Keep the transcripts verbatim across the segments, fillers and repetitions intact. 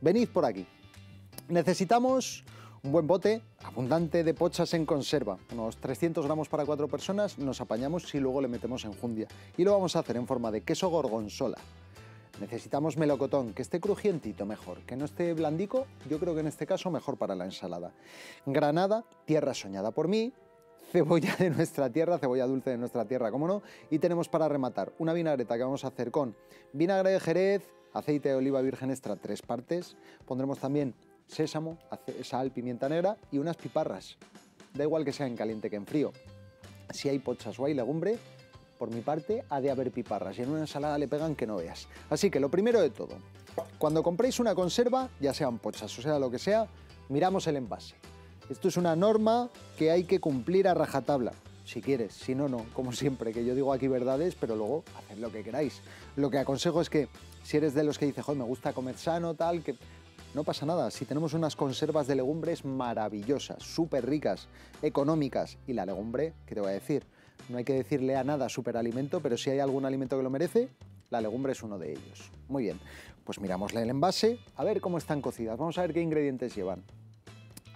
venid por aquí. Necesitamos un buen bote abundante de pochas en conserva, unos trescientos gramos para cuatro personas, nos apañamos y luego le metemos enjundia. Y lo vamos a hacer en forma de queso gorgonzola. Necesitamos melocotón, que esté crujientito mejor, que no esté blandico, yo creo que en este caso mejor para la ensalada. Granada, tierra soñada por mí, cebolla de nuestra tierra, cebolla dulce de nuestra tierra, cómo no. Y tenemos para rematar una vinagreta que vamos a hacer con vinagre de Jerez, aceite de oliva virgen extra, tres partes. Pondremos también sésamo, sal, pimienta negra y unas piparras. Da igual que sea en caliente que en frío. Si hay pochas o hay legumbre, por mi parte, ha de haber piparras y en una ensalada le pegan que no veas. Así que lo primero de todo, cuando compréis una conserva, ya sean pochas o sea lo que sea, miramos el envase. Esto es una norma que hay que cumplir a rajatabla. Si quieres, si no, no. Como siempre, que yo digo aquí verdades, pero luego haced lo que queráis. Lo que aconsejo es que, si eres de los que dice, joder, me gusta comer sano, tal, que... no pasa nada, si tenemos unas conservas de legumbres maravillosas, súper ricas, económicas. Y la legumbre, ¿qué te voy a decir? No hay que decirle a nada superalimento, pero si hay algún alimento que lo merece, la legumbre es uno de ellos. Muy bien, pues miramosle el envase, a ver cómo están cocidas, vamos a ver qué ingredientes llevan.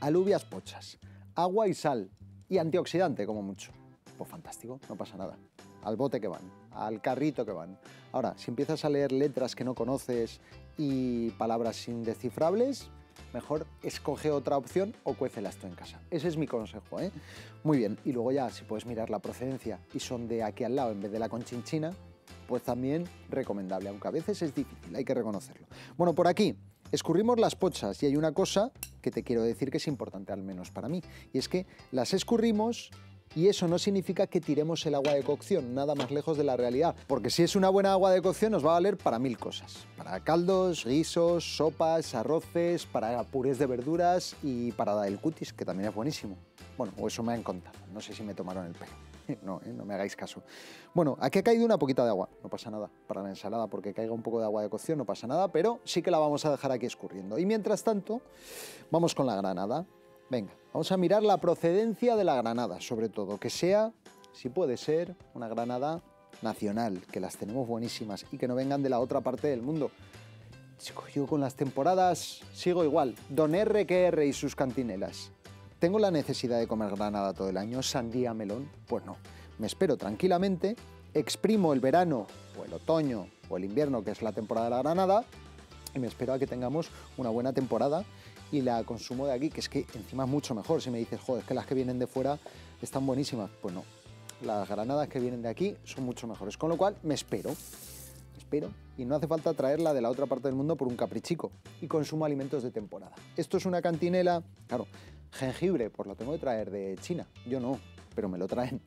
Alubias pochas, agua y sal, y antioxidante como mucho. Pues fantástico, no pasa nada. Al bote que van, al carrito que van. Ahora, si empiezas a leer letras que no conoces y palabras indescifrables, mejor escoge otra opción o cuécelas tú en casa. Ese es mi consejo, ¿eh? Muy bien, y luego ya, si puedes mirar la procedencia y son de aquí al lado en vez de la conchinchina, pues también recomendable, aunque a veces es difícil, hay que reconocerlo. Bueno, por aquí escurrimos las pochas y hay una cosa que te quiero decir que es importante, al menos para mí, y es que las escurrimos. Y eso no significa que tiremos el agua de cocción, nada más lejos de la realidad. Porque si es una buena agua de cocción nos va a valer para mil cosas. Para caldos, guisos, sopas, arroces, para purés de verduras y para dar el cutis, que también es buenísimo. Bueno, o eso me han contado, no sé si me tomaron el pelo. No, ¿eh? No me hagáis caso. Bueno, aquí ha caído una poquita de agua, no pasa nada. Para la ensalada, porque caiga un poco de agua de cocción, no pasa nada, pero sí que la vamos a dejar aquí escurriendo. Y mientras tanto, vamos con la granada. Venga, vamos a mirar la procedencia de la granada, sobre todo, que sea, si puede ser, una granada nacional, que las tenemos buenísimas y que no vengan de la otra parte del mundo. Chicos, yo con las temporadas sigo igual. Don erre que erre y sus cantinelas. ¿Tengo la necesidad de comer granada todo el año? ¿Sandía, melón? Pues no. Me espero tranquilamente, exprimo el verano, o el otoño, o el invierno, que es la temporada de la granada, y me espero a que tengamos una buena temporada y la consumo de aquí, que es que encima es mucho mejor. Si me dices, joder, es que las que vienen de fuera están buenísimas, pues no. Las granadas que vienen de aquí son mucho mejores, con lo cual me espero, me espero, y no hace falta traerla de la otra parte del mundo por un caprichico, y consumo alimentos de temporada. Esto es una cantinela, claro, jengibre, pues lo tengo que traer de China, yo no, pero me lo traen,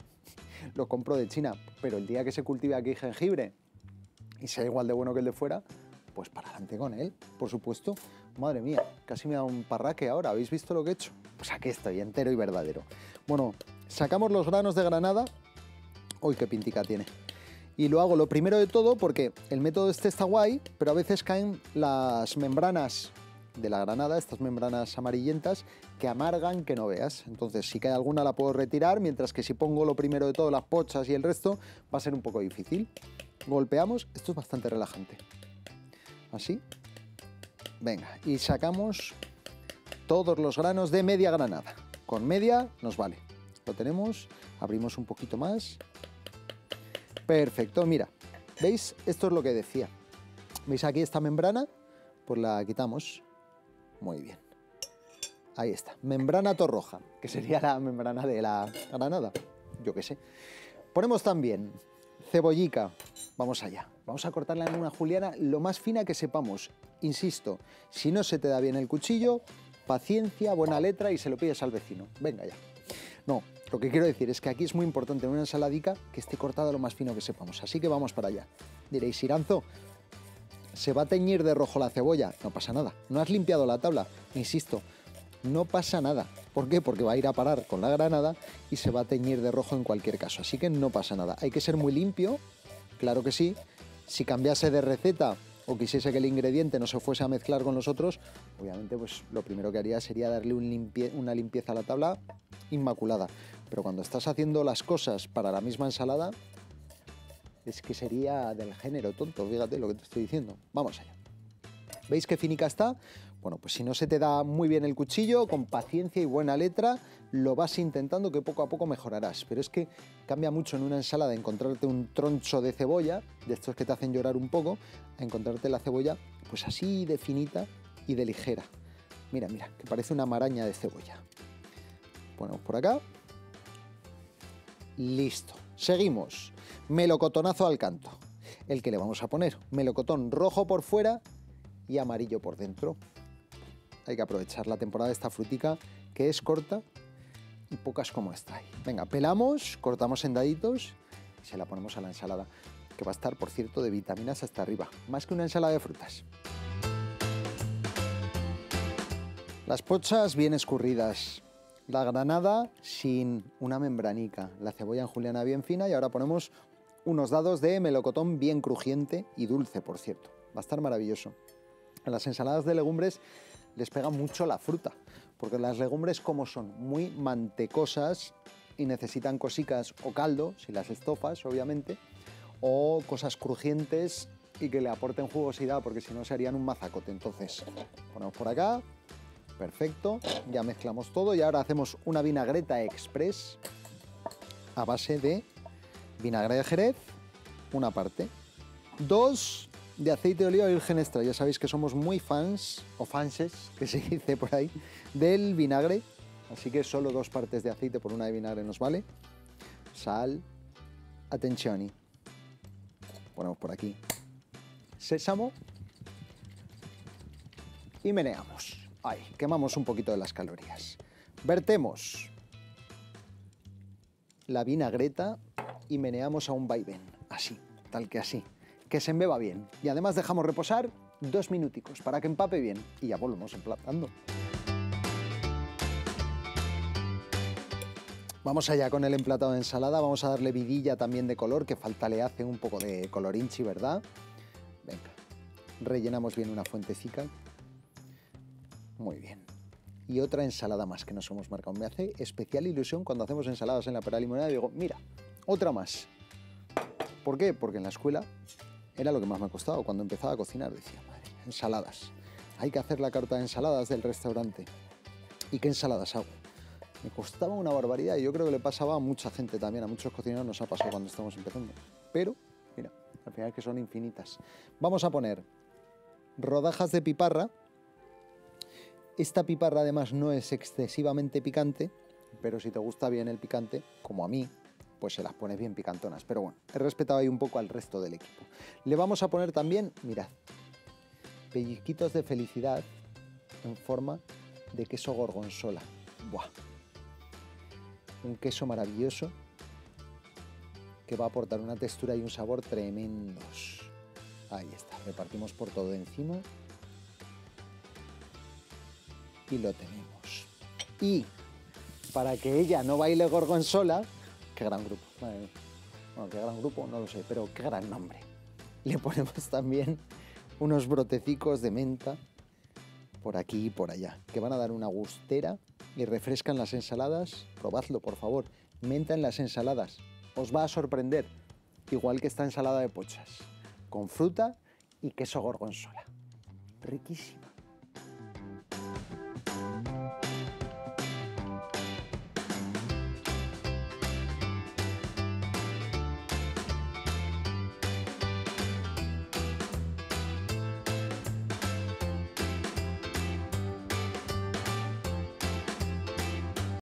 lo compro de China, pero el día que se cultive aquí jengibre y sea igual de bueno que el de fuera, pues para adelante con él, por supuesto. Madre mía, casi me da un parraque ahora. ¿Habéis visto lo que he hecho? Pues aquí estoy, entero y verdadero. Bueno, sacamos los granos de granada. ¡Uy, qué pintica tiene! Y lo hago lo primero de todo porque el método este está guay, pero a veces caen las membranas de la granada, estas membranas amarillentas, que amargan que no veas. Entonces, si cae alguna la puedo retirar, mientras que si pongo lo primero de todo, las pochas y el resto, va a ser un poco difícil. Golpeamos. Esto es bastante relajante. Así, venga, y sacamos todos los granos de media granada. Con media nos vale. Lo tenemos, abrimos un poquito más. Perfecto, mira, ¿veis? Esto es lo que decía. ¿Veis aquí esta membrana? Pues la quitamos. Muy bien. Ahí está, membrana torroja, que sería la membrana de la granada. Yo qué sé. Ponemos también cebollica. Vamos allá, vamos a cortarla en una juliana lo más fina que sepamos. Insisto, si no se te da bien el cuchillo, paciencia, buena letra y se lo pides al vecino. Venga ya. No, lo que quiero decir es que aquí es muy importante en una ensaladica que esté cortada lo más fino que sepamos, así que vamos para allá. Diréis, Iranzo, se va a teñir de rojo la cebolla. No pasa nada, no has limpiado la tabla, insisto, no pasa nada. ¿Por qué? Porque va a ir a parar con la granada y se va a teñir de rojo en cualquier caso, así que no pasa nada. Hay que ser muy limpio. Claro que sí, si cambiase de receta o quisiese que el ingrediente no se fuese a mezclar con los otros, obviamente pues lo primero que haría sería darle un limpie- una limpieza a la tabla inmaculada. Pero cuando estás haciendo las cosas para la misma ensalada, es que sería del género tonto, fíjate lo que te estoy diciendo. Vamos allá. ¿Veis qué finica está? Bueno, pues si no se te da muy bien el cuchillo, con paciencia y buena letra, lo vas intentando, que poco a poco mejorarás. Pero es que cambia mucho en una ensalada encontrarte un troncho de cebolla, de estos que te hacen llorar un poco, a encontrarte la cebolla pues así de finita y de ligera. Mira, mira, que parece una maraña de cebolla. Ponemos por acá. Listo. Seguimos. Melocotonazo al canto. El que le vamos a poner, melocotón rojo por fuera y amarillo por dentro. Hay que aprovechar la temporada de esta frutica, que es corta y pocas como esta. Venga, pelamos, cortamos en daditos y se la ponemos a la ensalada, que va a estar, por cierto, de vitaminas hasta arriba, más que una ensalada de frutas. Las pochas bien escurridas, la granada sin una membranica, la cebolla en juliana bien fina, y ahora ponemos unos dados de melocotón bien crujiente y dulce, por cierto. Va a estar maravilloso. A las ensaladas de legumbres les pega mucho la fruta, porque las legumbres, como son muy mantecosas y necesitan cosicas o caldo, si las estofas, obviamente, o cosas crujientes y que le aporten jugosidad, porque si no serían un mazacote. Entonces, ponemos por acá, perfecto, ya mezclamos todo y ahora hacemos una vinagreta express a base de vinagre de Jerez, una parte, dos de aceite de oliva virgen extra. Ya sabéis que somos muy fans, o fanses, que se dice por ahí, del vinagre, así que solo dos partes de aceite por una de vinagre nos vale. Sal, attenzione. Ponemos por aquí sésamo y meneamos. Ahí, quemamos un poquito de las calorías. Vertemos la vinagreta y meneamos a un vaivén, así, tal que así, que se embeba bien. Y además dejamos reposar dos minuticos para que empape bien y ya volvemos emplatando. Vamos allá con el emplatado de ensalada, vamos a darle vidilla también de color, que falta le hace un poco de colorinchi, ¿verdad? Venga, rellenamos bien una fuentecica. Muy bien. Y otra ensalada más que nos hemos marcado. Me hace especial ilusión cuando hacemos ensaladas en La Pera Limonera y digo, mira, otra más. ¿Por qué? Porque en la escuela era lo que más me ha costado. Cuando empezaba a cocinar decía, madre, ensaladas. Hay que hacer la carta de ensaladas del restaurante. ¿Y qué ensaladas hago? Me costaba una barbaridad y yo creo que le pasaba a mucha gente también. A muchos cocineros nos ha pasado cuando estamos empezando. Pero, mira, al final es que son infinitas. Vamos a poner rodajas de piparra. Esta piparra además no es excesivamente picante, pero si te gusta bien el picante, como a mí, pues se las pones bien picantonas. Pero bueno, he respetado ahí un poco al resto del equipo. Le vamos a poner también, mirad, pellizquitos de felicidad en forma de queso gorgonzola. ¡Buah! Un queso maravilloso que va a aportar una textura y un sabor tremendos. Ahí está, repartimos por todo encima. Y lo tenemos. Y para que ella no baile gorgonzola, qué gran grupo, madre mía. Bueno, qué gran grupo, no lo sé, pero qué gran nombre. Le ponemos también unos brotecicos de menta por aquí y por allá, que van a dar una gustera y refrescan las ensaladas. Probadlo, por favor, menta en las ensaladas. Os va a sorprender, igual que esta ensalada de pochas, con fruta y queso gorgonzola. Riquísimo.